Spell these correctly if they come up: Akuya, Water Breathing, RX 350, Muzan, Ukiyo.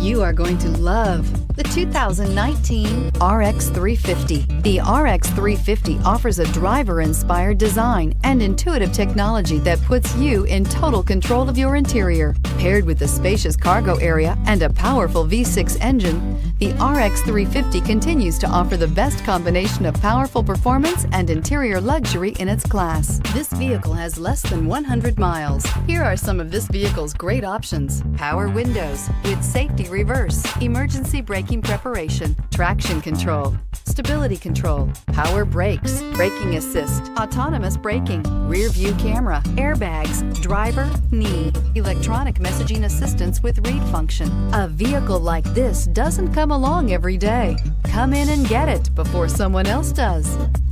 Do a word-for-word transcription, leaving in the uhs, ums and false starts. You are going to love the two thousand nineteen R X three fifty. The R X three fifty offers a driver-inspired design and intuitive technology that puts you in total control of your interior. Paired with a spacious cargo area and a powerful V six engine, the R X three fifty continues to offer the best combination of powerful performance and interior luxury in its class. This vehicle has less than one hundred miles. Here are some of this vehicle's great options: power windows with safety reverse, emergency braking preparation, traction control, stability control, power brakes, braking assist, autonomous braking, rear view camera, airbags, driver, knee, electronic messaging assistance with read function. A vehicle like this doesn't come along every day. Come in and get it before someone else does.